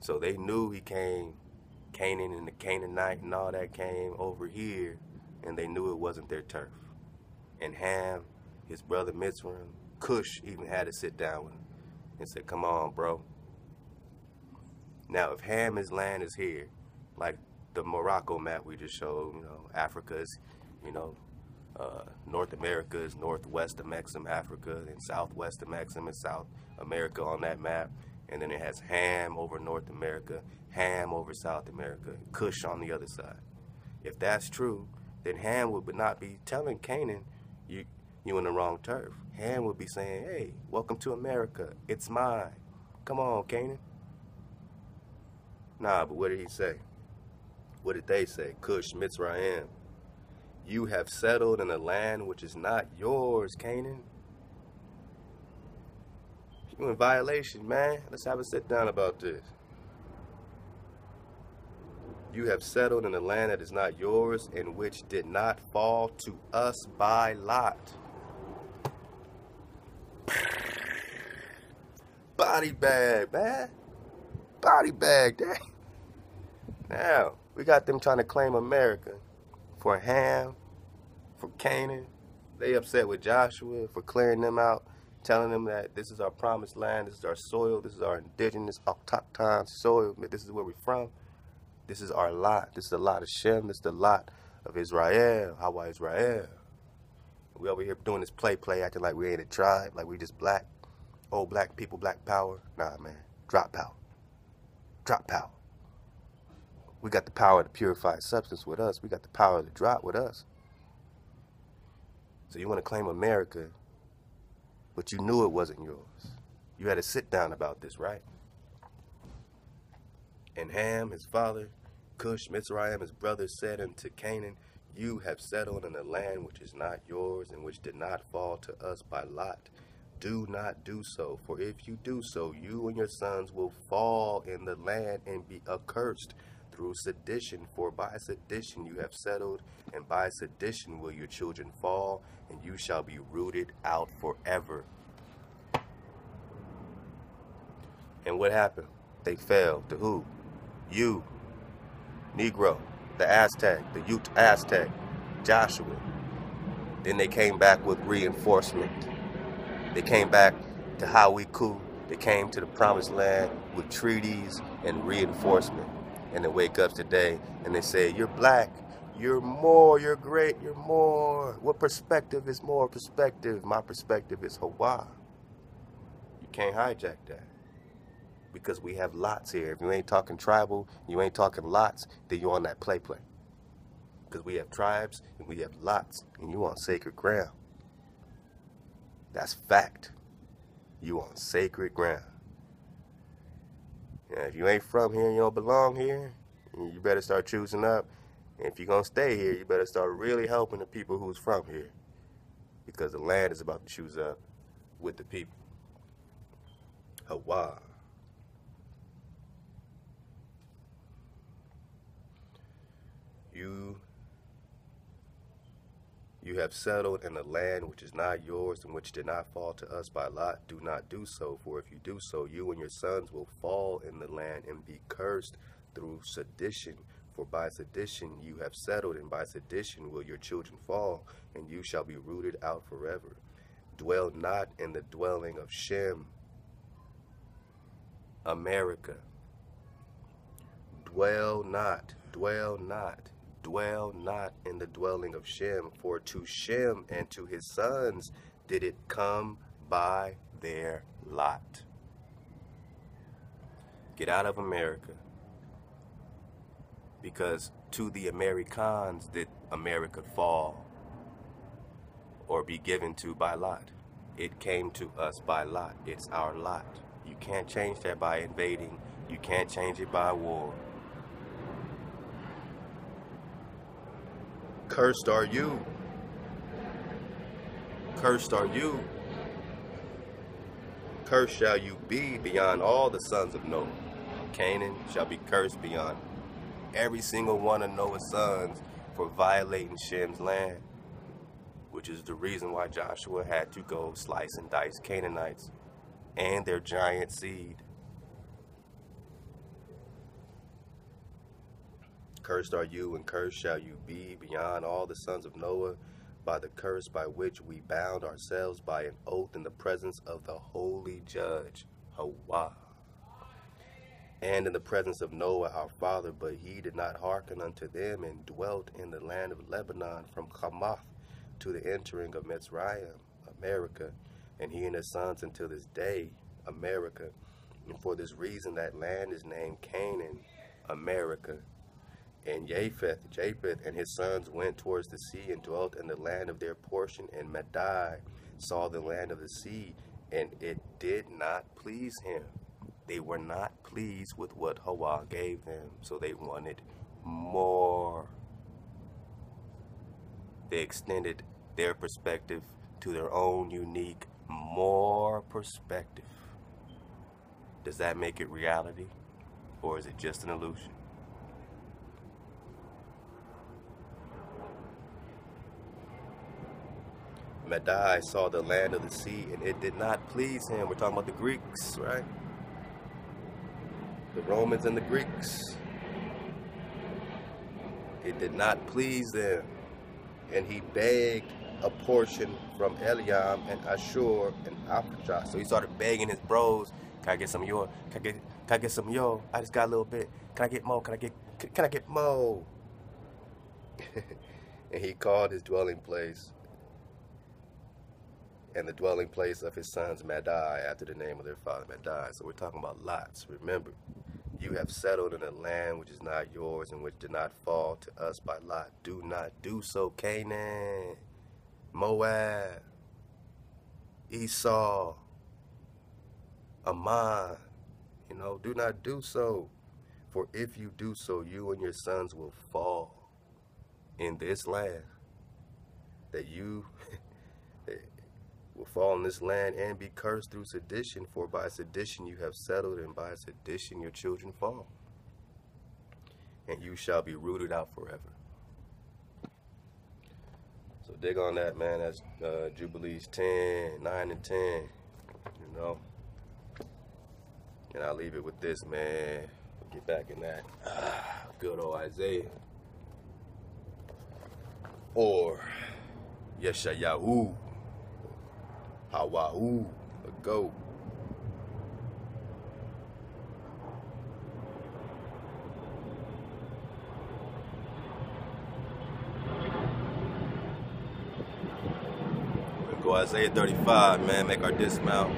So they knew he came, Canaan and the Canaanite and all that came over here, and they knew it wasn't their turf. And Ham, his brother Mitzrayim, Cush even had to sit down with him and said, come on, bro. Now, if Ham's land is here, like the Morocco map we just showed, you know, Africa's, you know, uh, North America is northwest of Mexico, Africa, and southwest of Mexico, and South America on that map. And then it has Ham over North America, Ham over South America, Cush on the other side. If that's true, then Ham would not be telling Canaan, you you in the wrong turf. Ham would be saying, hey, welcome to America. It's mine. Come on, Canaan. Nah, but what did he say? What did they say? Cush, Mitzrayim, you have settled in a land which is not yours, Canaan. You in violation, man. Let's have a sit down about this. You have settled in a land that is not yours and which did not fall to us by lot. Body bag, man. Body bag, dang. Now, we got them trying to claim America for Ham, for Canaan. They upset with Joshua for clearing them out. Telling them that this is our promised land, this is our soil, this is our indigenous autochthon soil, this is where we're from, this is our lot, this is the lot of Shem, this is the lot of Israel, Hawa Israel. We over here doing this play, play, acting like we ain't a tribe, like we just black, old black people, black power. Nah, man, drop power, drop power. We got the power of the purified substance with us, we got the power of the drop with us. So you want to claim America, but you knew it wasn't yours. You had a sit down about this, right? And Ham, his father, Cush, Mitzrayim, his brother, said unto Canaan, you have settled in a land which is not yours and which did not fall to us by lot. Do not do so, for if you do so, you and your sons will fall in the land and be accursed through sedition. For by sedition you have settled, and by sedition will your children fall, and you shall be rooted out forever. And what happened? They fell to who? You, Negro, the Aztec, the Ute Aztec, Joshua. Then they came back with reinforcement. They came back to Hawiku. They came to the promised land with treaties and reinforcement. And they wake up today and they say, you're black. You're more, you're great, you're more. What perspective is more perspective? My perspective is Hawa. You can't hijack that. Because we have lots here. If you ain't talking tribal, you ain't talking lots, then you're on that play play. Because we have tribes and we have lots, and you on sacred ground. That's fact. You on sacred ground. Now, if you ain't from here and you don't belong here, you better start choosing up. If you're going to stay here, you better start really helping the people who's from here. Because the land is about to choose up with the people. Hawa. you you have settled in a land which is not yours and which did not fall to us by lot, do not do so. For if you do so, you and your sons will fall in the land and be cursed through sedition. For by sedition you have settled, and by sedition will your children fall, and you shall be rooted out forever. Dwell not in the dwelling of Shem, America. Dwell not, dwell not, dwell not in the dwelling of Shem, for to Shem and to his sons did it come by their lot. Get out of America. Because to the Americans did America fall or be given to by lot. It came to us by lot. It's our lot. You can't change that by invading. You can't change it by war. Cursed are you. Cursed are you. Cursed shall you be beyond all the sons of Noah. Canaan shall be cursed beyond every single one of Noah's sons for violating Shem's land, which is the reason why Joshua had to go slice and dice Canaanites and their giant seed. Cursed are you, and cursed shall you be beyond all the sons of Noah, by the curse by which we bound ourselves by an oath in the presence of the holy judge, Hawa, and in the presence of Noah our father. But he did not hearken unto them, and dwelt in the land of Lebanon from Hamath to the entering of Mitzrayim, America, and he and his sons until this day, America. And for this reason that land is named Canaan, America. And Japheth, Japheth and his sons went towards the sea, and dwelt in the land of their portion, and Madai saw the land of the sea, and it did not please him. They were not pleased with what Hawa gave them, so they wanted more. They extended their perspective to their own unique, more perspective. Does that make it reality, or is it just an illusion? Madai saw the land of the sea, and it did not please him. We're talking about the Greeks, right? The Romans and the Greeks. It did not please them, and he begged a portion from Eliam and Asher and Apha. So he started begging his bros, can I get some of your, can I get, can I get some of your, I just got a little bit, can I get more, can I get, can, can I get more? And he called his dwelling place, and the dwelling place of his sons Madai, after the name of their father Madai. So we're talking about lots. Remember, you have settled in a land which is not yours and which did not fall to us by lot. Do not do so, Canaan, Moab, Esau, Ammon. You know, do not do so. For if you do so, you and your sons will fall in this land that you... will fall in this land and be cursed through sedition, for by sedition you have settled, and by sedition your children fall, and you shall be rooted out forever. So dig on that, man. That's uh, Jubilees ten, nine and ten, you know. And I'll leave it with this, man. We'll get back in that ah, good old Isaiah or Yeshayahu Hawahu, a goat. We'll go Isaiah thirty-five, man, make our dismount.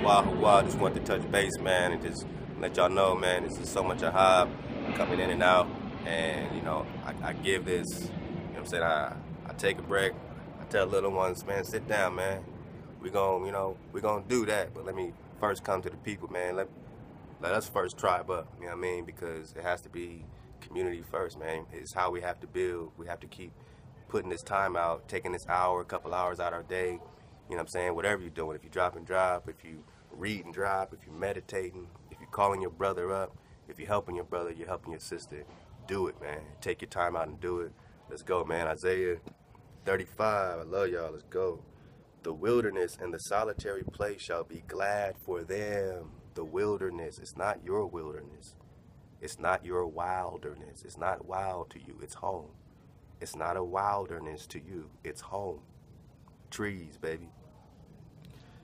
Hawa, Hawa, just want to touch base, man, and just let y'all know, man, this is so much a hop coming in and out. And, you know, I, I give this, you know what I'm saying, I, I take a break. I tell little ones, man, sit down, man. We gon', you know, we gon' do that, but let me first come to the people, man. Let let us first tribe up, you know what I mean? Because it has to be community first, man. It's how we have to build. We have to keep putting this time out, taking this hour, a couple hours out our day, you know what I'm saying? Whatever you're doing, if you drop and drop, if you read and drop, if you're meditating, if you're calling your brother up, if you're helping your brother, you're helping your sister. do it, man. Take your time out and do it. Let's go, man. Isaiah thirty-five. I love y'all. Let's go. The wilderness and the solitary place shall be glad for them. The wilderness. It's not your wilderness. It's not your wilderness. It's not wild to you. It's home. It's not a wilderness to you. It's home. Trees, baby.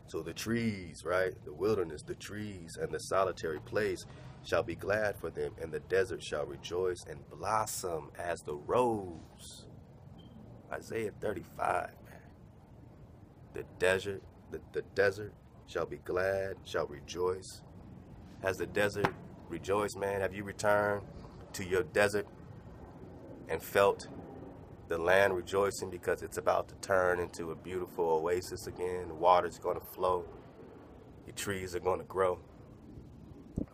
So the trees, right? The wilderness, the trees, and the solitary place shall be glad for them, and the desert shall rejoice and blossom as the rose. Isaiah thirty-five, man. The desert, the, the desert shall be glad, shall rejoice. Has the desert rejoiced, man? Have you returned to your desert and felt the land rejoicing, because it's about to turn into a beautiful oasis again? The water's going to flow. Your trees are going to grow.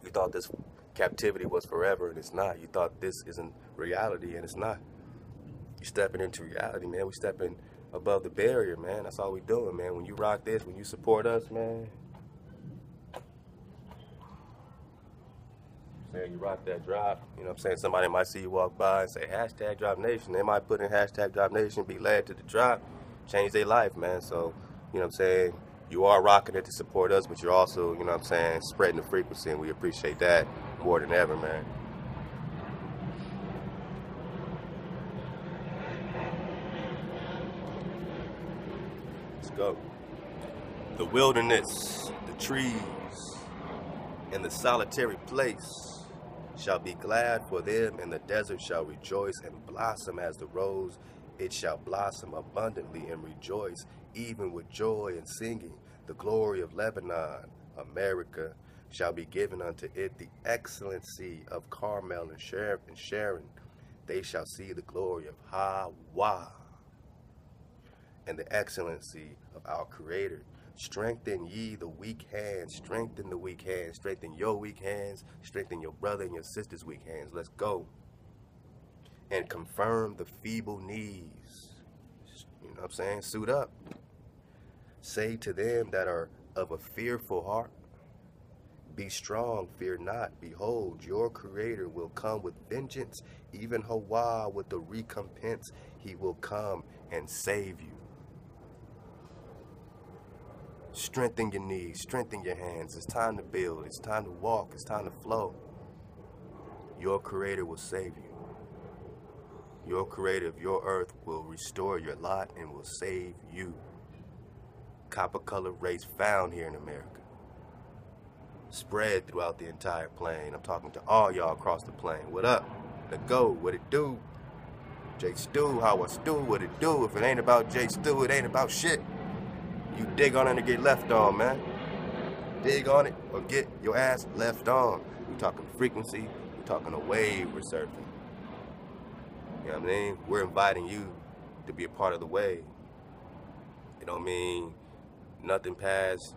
You thought this captivity was forever, and it's not. You thought this isn't reality, and it's not. You're stepping into reality, man. We're stepping above the barrier, man. That's all we're doing, man. When you rock this, when you support us, man. Man, you rock that drop. You know what I'm saying? Somebody might see you walk by and say, hashtag Drop Nation. They might put in hashtag Drop Nation, be led to the drop, change their life, man. So, you know what I'm saying? You are rocking it to support us, but you're also, you know what I'm saying, spreading the frequency, and we appreciate that more than ever, man. Let's go. The wilderness, the trees, and the solitary place shall be glad for them, and the desert shall rejoice and blossom as the rose. It shall blossom abundantly and rejoice, even with joy and singing. The glory of Lebanon, America, shall be given unto it, the excellency of Carmel and Sharon. They shall see the glory of Hawa and the excellency of our Creator. Strengthen ye the weak hands. Strengthen the weak hands. Strengthen your weak hands. Strengthen your brother and your sister's weak hands. Let's go. And confirm the feeble knees. You know what I'm saying? Suit up. Say to them that are of a fearful heart, be strong, fear not. Behold, your Creator will come with vengeance. Even Hawa with the recompense. He will come and save you. Strengthen your knees, strengthen your hands. It's time to build, it's time to walk, it's time to flow. Your Creator will save you. Your Creator of your earth will restore your lot and will save you. Copper colored race found here in America. Spread throughout the entire plain. I'm talking to all y'all across the plain. What up? Let go, what it do? J Stew, Hawa Stew, what it do? If it ain't about J Stew, it ain't about shit. You dig on it and get left on, man. Dig on it or get your ass left on. We're talking frequency. We're talking a wave we're surfing. You know what I mean? We're inviting you to be a part of the wave. It don't mean nothing past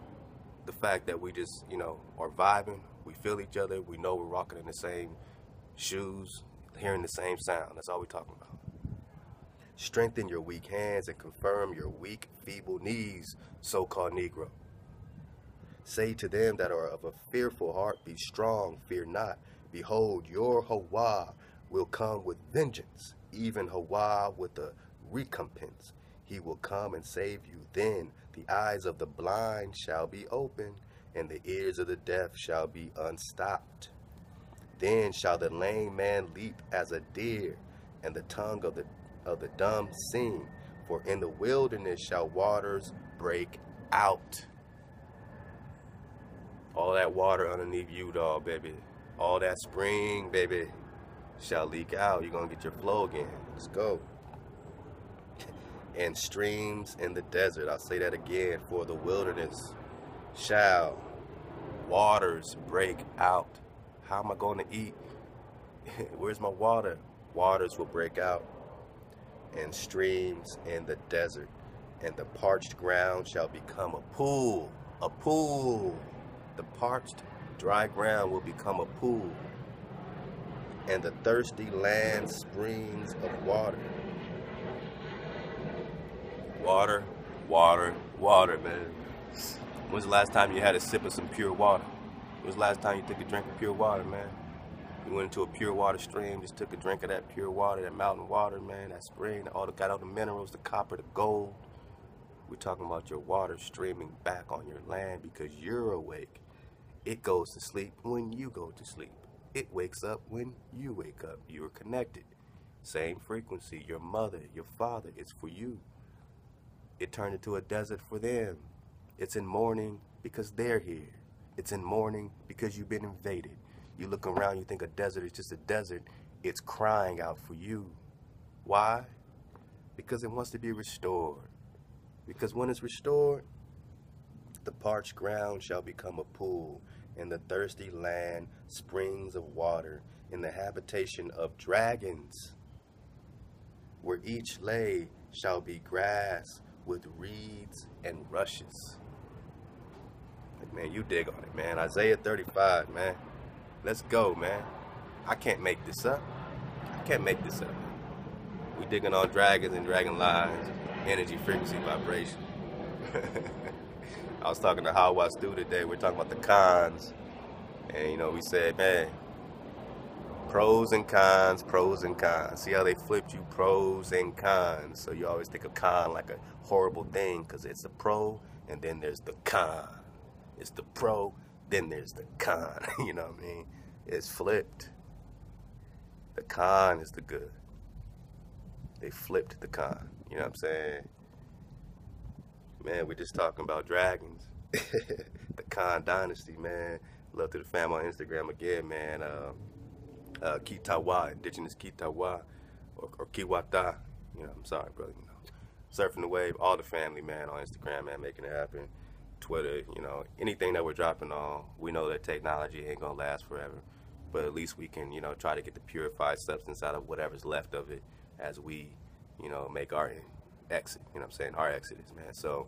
the fact that we just, you know, are vibing. We feel each other. We know we're rocking in the same shoes, hearing the same sound. That's all we're talking about. Strengthen your weak hands and confirm your weak, feeble knees, so-called Negro. Say to them that are of a fearful heart, be strong, fear not. Behold, your Hawa will come with vengeance, even Hawa with a recompense. He will come and save you. Then the eyes of the blind shall be opened, and the ears of the deaf shall be unstopped. Then shall the lame man leap as a deer, and the tongue of the of the dumb sing, for in the wilderness shall waters break out. All that water underneath you, dog, baby. All that spring, baby, shall leak out. You're gonna get your flow again. Let's go. And streams in the desert. I'll say that again. For the wilderness shall waters break out. How am I gonna eat? Where's my water? Waters will break out, and streams in the desert, and the parched ground shall become a pool. A pool. The parched, dry ground will become a pool, and the thirsty land springs of water. Water, water, water, man. When's the last time you had a sip of some pure water? When's the last time you took a drink of pure water, man? We went into a pure water stream, just took a drink of that pure water, that mountain water, man, that spring, all the, got all the minerals, the copper, the gold. We're talking about your water streaming back on your land because you're awake. It goes to sleep when you go to sleep. It wakes up when you wake up. You are connected. Same frequency. Your mother, your father, it's for you. It turned into a desert for them. It's in mourning because they're here. It's in mourning because you've been invaded. You look around, you think a desert is just a desert. It's crying out for you. Why? Because it wants to be restored. Because when it's restored, the parched ground shall become a pool, and the thirsty land springs of water, in the habitation of dragons, where each lay shall be grass with reeds and rushes. Like, man, you dig on it, man. Isaiah thirty-five, man. Let's go, man. I can't make this up. I can't make this up. We digging on dragons and dragon lines, energy, frequency, vibration. I was talking to Hawa Stew today. We're talking about the cons, and you know, we said, man, pros and cons, pros and cons. See how they flipped you, pros and cons. So you always think of con like a horrible thing, because it's a pro, and then there's the con. It's the pro, then there's the con. You know what I mean? It's flipped. The con is the good. They flipped the con. You know what I'm saying? Man, we're just talking about dragons. The Khan dynasty, man. Love to the fam on Instagram again, man. Uh, uh, Kitawa, indigenous Kitawa, or, or Kiwata. You know, I'm sorry, brother. You know, surfing the wave, all the family, man, on Instagram, man, making it happen. Twitter, you know, anything that we're dropping on, we know that technology ain't gonna last forever, but at least we can, you know, try to get the purified substance out of whatever's left of it as we, you know, make our exit, you know what I'm saying, our exodus, man. So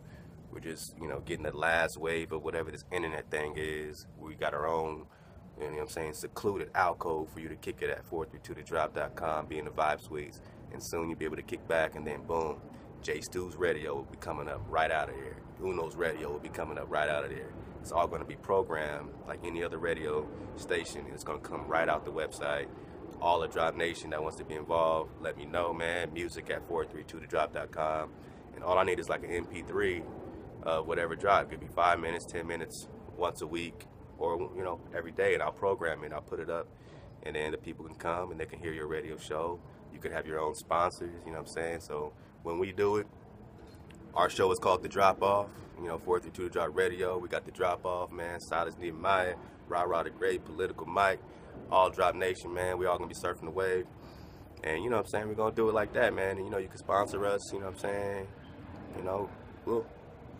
we're just, you know, getting the last wave of whatever this internet thing is. We got our own, you know what I'm saying, secluded alcove for you to kick it at, four three two the drop dot com, be in the vibe suites, and soon you'll be able to kick back, and then boom, J Stew's radio will be coming up right out of here. Uno's radio will be coming up right out of there. It's all going to be programmed like any other radio station, and it's going to come right out the website. All the Drop Nation that wants to be involved, let me know, man. Music at four three two the drop dot com. And all I need is like an M P three of whatever drop. It could be five minutes, ten minutes, once a week, or, you know, every day. And I'll program it, and I'll put it up. And then the people can come, and they can hear your radio show. You can have your own sponsors, you know what I'm saying? So when we do it, our show is called The Drop Off. You know, four three two The Drop Radio. We got The Drop Off, man. Silas Nehemiah, Ra Ra the Great, Political Mike. All Drop Nation, man. We all gonna be surfing the wave. And you know what I'm saying, we're gonna do it like that, man. And you know, you can sponsor us, you know what I'm saying? You know, we'll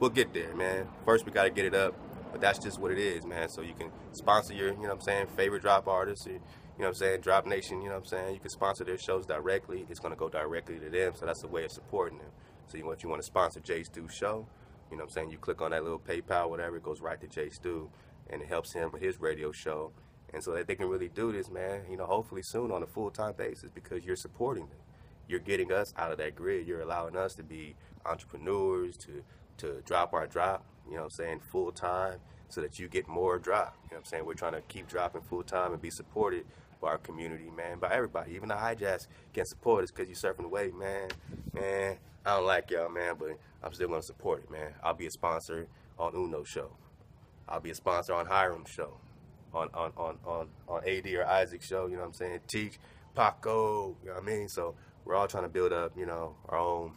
we'll get there, man. First we gotta get it up, but that's just what it is, man. So you can sponsor your, you know what I'm saying, favorite drop artists, or, you know what I'm saying, Drop Nation, you know what I'm saying? You can sponsor their shows directly. It's gonna go directly to them, so that's a way of supporting them. So you want you wanna sponsor J Stew's show, you know what I'm saying? You click on that little PayPal, whatever, it goes right to J Stew, and it helps him with his radio show. And so that they can really do this, man, you know, hopefully soon on a full-time basis, because you're supporting them. You're getting us out of that grid. You're allowing us to be entrepreneurs, to to drop our drop, you know what I'm saying, full-time, so that you get more drop. You know what I'm saying? We're trying to keep dropping full-time and be supported by our community, man, by everybody. Even the hijacks can support us because you're surfing the wave, man. Man, I don't like y'all, man, but I'm still going to support it, man. I'll be a sponsor on Uno's show. I'll be a sponsor on Hiram's show. On, on, on, on, on A D or Isaac's show, you know what I'm saying? Teach, Paco, you know what I mean? So we're all trying to build up, you know, our own,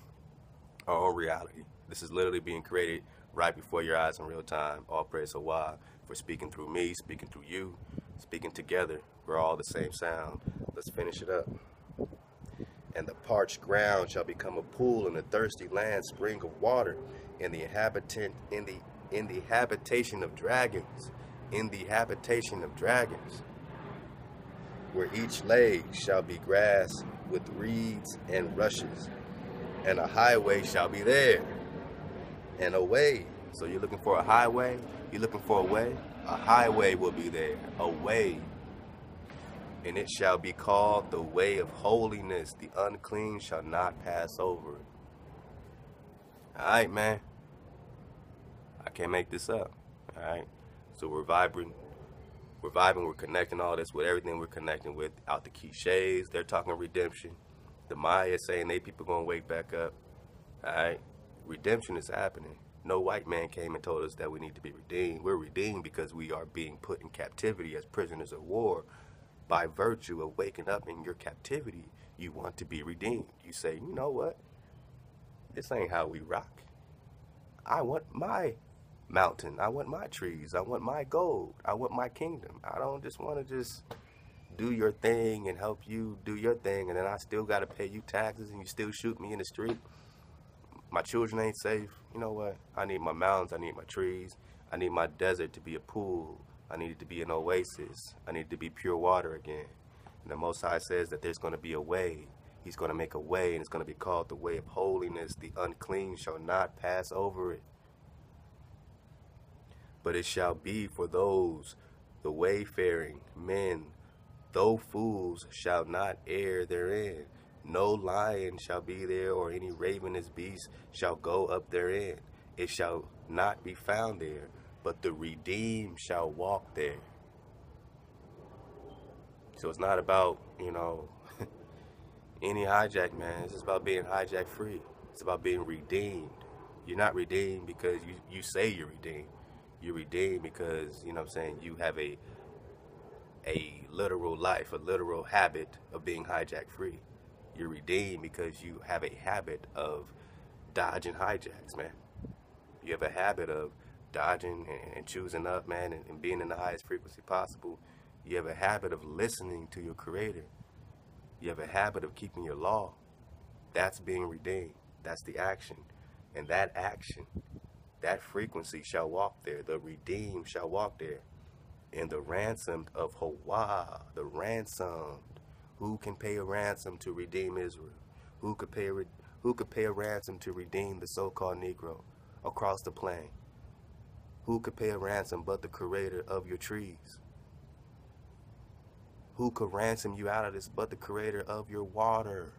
our own reality. This is literally being created right before your eyes in real time. All praise Hawa for speaking through me, speaking through you, speaking together. We're all the same sound. Let's finish it up. And the parched ground shall become a pool, and the thirsty land spring of water, and the inhabitant in the in the habitation of dragons. In the habitation of dragons, where each lay shall be grass with reeds and rushes, and a highway shall be there, and a way. So you're looking for a highway, you're looking for a way, a highway will be there, a way. And it shall be called the way of holiness, the unclean shall not pass over it. All right, man, I can't make this up, all right? So we're vibrant, we're vibing, we're connecting all this with everything we're connecting with. Out the cliches, they're talking redemption. The Maya saying they people gonna wake back up. All right, redemption is happening. No white man came and told us that we need to be redeemed. We're redeemed because we are being put in captivity as prisoners of war. By virtue of waking up in your captivity, you want to be redeemed. You say, you know what? This ain't how we rock. I want my mountain. I want my trees. I want my gold. I want my kingdom. I don't just want to just do your thing and help you do your thing, and then I still got to pay you taxes and you still shoot me in the street. My children ain't safe. You know what? I need my mountains. I need my trees. I need my desert to be a pool. I need it to be an oasis. I need it to be pure water again. And the Most High says that there's going to be a way. He's going to make a way, and it's going to be called the way of holiness. The unclean shall not pass over it. But it shall be for those, the wayfaring men, though fools shall not err therein. No lion shall be there, or any ravenous beast shall go up therein. It shall not be found there, but the redeemed shall walk there. So it's not about, you know, any hijack, man. It's just about being hijack free. It's about being redeemed. You're not redeemed because you, you say you're redeemed. You're redeemed because, you know what I'm saying, you have a, a literal life, a literal habit of being hijack free. You're redeemed because you have a habit of dodging hijacks, man. You have a habit of dodging and, and choosing up, man, and, and being in the highest frequency possible. You have a habit of listening to your Creator. You have a habit of keeping your law. That's being redeemed. That's the action. And that action, that frequency shall walk there. The redeemed shall walk there. And the ransomed of Hawa, the ransomed. Who can pay a ransom to redeem Israel? Who could pay a, who could pay a ransom to redeem the so-called Negro across the plain? Who could pay a ransom but the Creator of your trees? Who could ransom you out of this but the Creator of your water?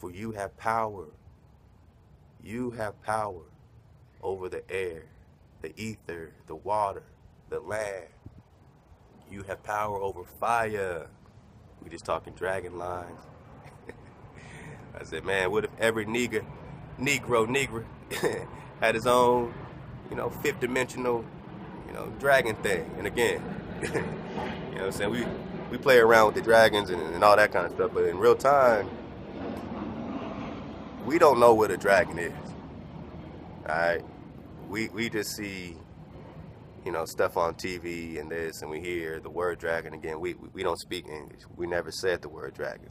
For you have power. You have power over the air, the ether, the water, the land. You have power over fire. We just talking dragon lines. I said, man, what if every nigger, negro, negro had his own, you know, fifth dimensional, you know, dragon thing? And again, you know what I'm saying, we we play around with the dragons and, and all that kind of stuff, but in real time, we don't know what a dragon is. All right, we we just see, you know, stuff on T V and this, and we hear the word dragon. Again, we, we don't speak English. We never said the word dragon.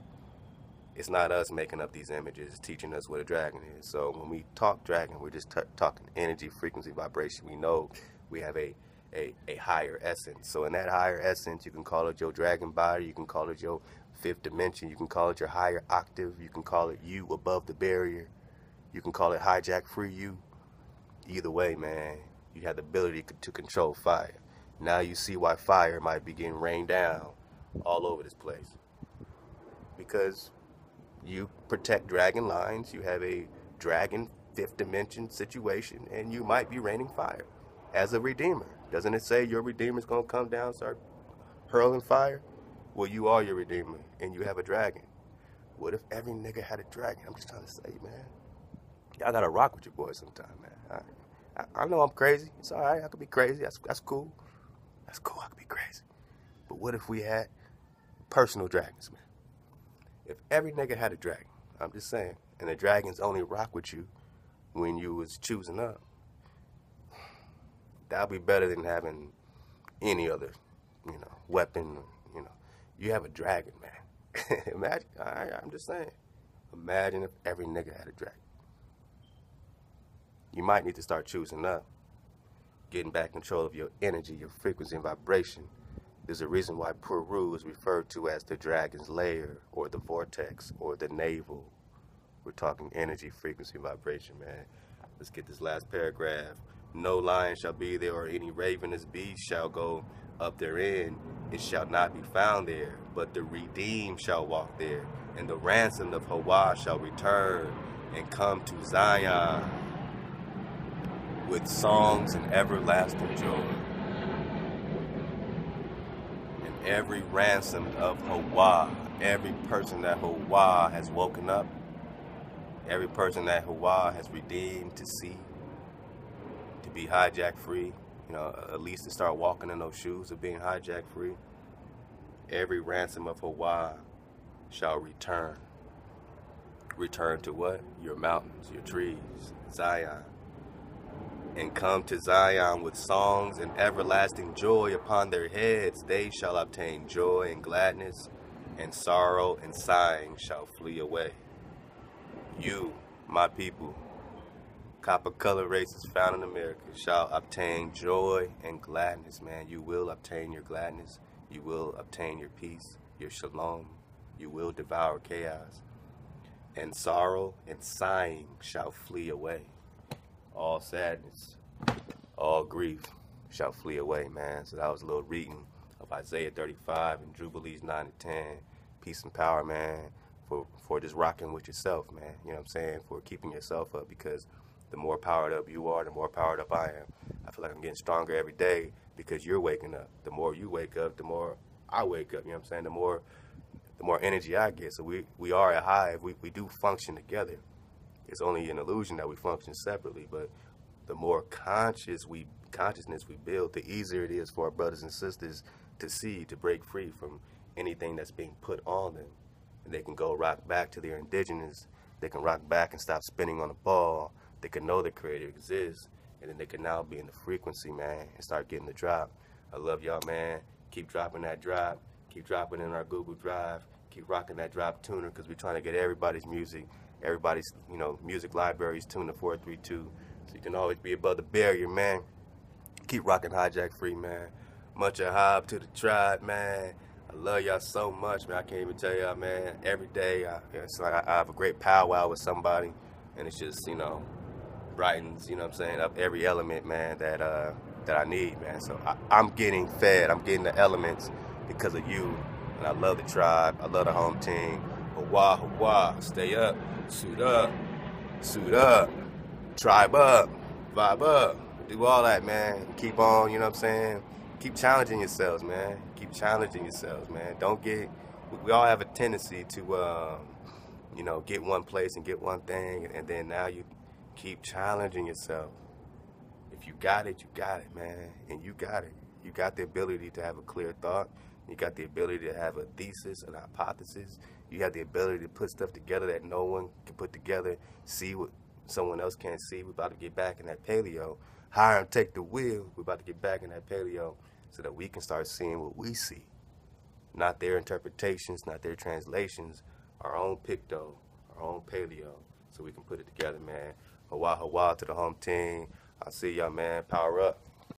It's not us making up these images, teaching us what a dragon is. So when we talk dragon, we're just t talking energy, frequency, vibration. We know we have a, a, a higher essence. So in that higher essence, you can call it your dragon body. You can call it your fifth dimension. You can call it your higher octave. You can call it you above the barrier. You can call it hijack free you. Either way, man, you have the ability to control fire. Now you see why fire might be getting rained down all over this place. Because you protect dragon lines, you have a dragon fifth dimension situation, and you might be raining fire as a redeemer. Doesn't it say your redeemer's gonna come down, start hurling fire? Well, you are your redeemer, and you have a dragon. What if every nigga had a dragon? I'm just trying to say, man, y'all gotta rock with your boy sometime, man. All right. I know I'm crazy. It's all right. I could be crazy. That's, that's cool. That's cool. I could be crazy. But what if we had personal dragons, man? If every nigga had a dragon, I'm just saying, and the dragons only rock with you when you was choosing up, that'd be better than having any other, you know, weapon. You know, you have a dragon, man. Imagine. All right, I'm just saying. Imagine if every nigga had a dragon. You might need to start choosing up, getting back control of your energy, your frequency, and vibration. There's a reason why Peru is referred to as the dragon's lair, or the vortex, or the navel. We're talking energy, frequency, vibration, man. Let's get this last paragraph. No lion shall be there, or any ravenous beast shall go up therein. It shall not be found there, but the redeemed shall walk there, and the ransomed of Hawa shall return and come to Zion with songs and everlasting joy. every ransomed of Hawa, every person that Hawa has woken up, every person that Hawa has redeemed to see, to be hijack free, you know, at least to start walking in those shoes of being hijack free. Every ransom of Hawa shall return. Return to what? Your mountains, your trees, Zion. And come to Zion with songs and everlasting joy upon their heads. They shall obtain joy and gladness, and sorrow and sighing shall flee away. You, my people, copper color races found in America, shall obtain joy and gladness, man. You will obtain your gladness. You will obtain your peace, your shalom. You will devour chaos. And sorrow and sighing shall flee away. All sadness, all grief shall flee away, man. So that was a little reading of Isaiah thirty-five and Jubilees nine to ten. Peace and power, man, for, for just rocking with yourself, man. You know what I'm saying? For keeping yourself up, because the more powered up you are, the more powered up I am. I feel like I'm getting stronger every day because you're waking up. The more you wake up, the more I wake up. You know what I'm saying? The more... the more energy I get. So we, we are a hive. We, we do function together. It's only an illusion that we function separately, but the more conscious we consciousness we build, the easier it is for our brothers and sisters to see, to break free from anything that's being put on them. And they can go rock back to their indigenous. They can rock back and stop spinning on the ball. They can know the creator exists, and then they can now be in the frequency, man, and start getting the drop. I love y'all, man. Keep dropping that drop. Keep dropping in our Google Drive. Keep rocking that drop tuner, because we're trying to get everybody's music, everybody's, you know, music libraries tuned to four three two. So you can always be above the barrier, man. Keep rocking hijack free, man. Much a hob to the tribe, man. I love y'all so much, man. I can't even tell y'all, man. Every day, I, it's like I, I have a great powwow with somebody, and it's just, you know, brightens, you know what I'm saying, up every element, man, that, uh, that I need, man. So I, I'm getting fed. I'm getting the elements because of you, and I love the tribe. I love the home team. Hawa, Hawa, stay up, suit up, suit up, tribe up, vibe up, do all that, man. Keep on, you know what I'm saying? Keep challenging yourselves, man. Keep challenging yourselves, man. Don't get, we all have a tendency to, um, you know, get one place and get one thing, and then now you keep challenging yourself. If you got it, you got it, man, and you got it. You got the ability to have a clear thought. You got the ability to have a thesis, an hypothesis. You have the ability to put stuff together that no one can put together, see what someone else can't see. We're about to get back in that paleo. Hire and take the wheel. We're about to get back in that paleo so that we can start seeing what we see. Not their interpretations, not their translations, our own picto, our own paleo, so we can put it together, man. Hawa, hawa to the home team. I'll see y'all, man. Power up.